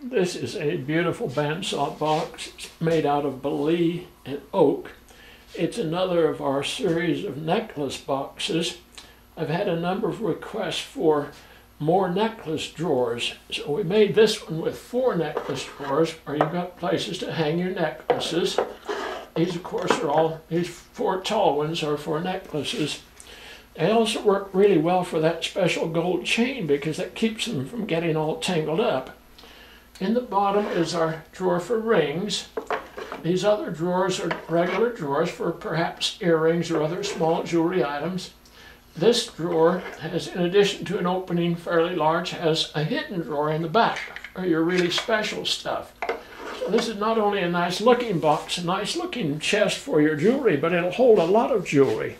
This is a beautiful bandsaw box. It's made out of Bali and oak. It's another of our series of necklace boxes. I've had a number of requests for more necklace drawers, so we made this one with 4 necklace drawers where you've got places to hang your necklaces. These, of course, are all, these 4 tall ones are for necklaces. They also work really well for that special gold chain because that keeps them from getting all tangled up. In the bottom is our drawer for rings. These other drawers are regular drawers for perhaps earrings or other small jewelry items. This drawer has, in addition to an opening fairly large, has a hidden drawer in the back for your really special stuff. So this is not only a nice looking box, a nice looking chest for your jewelry, but it'll hold a lot of jewelry.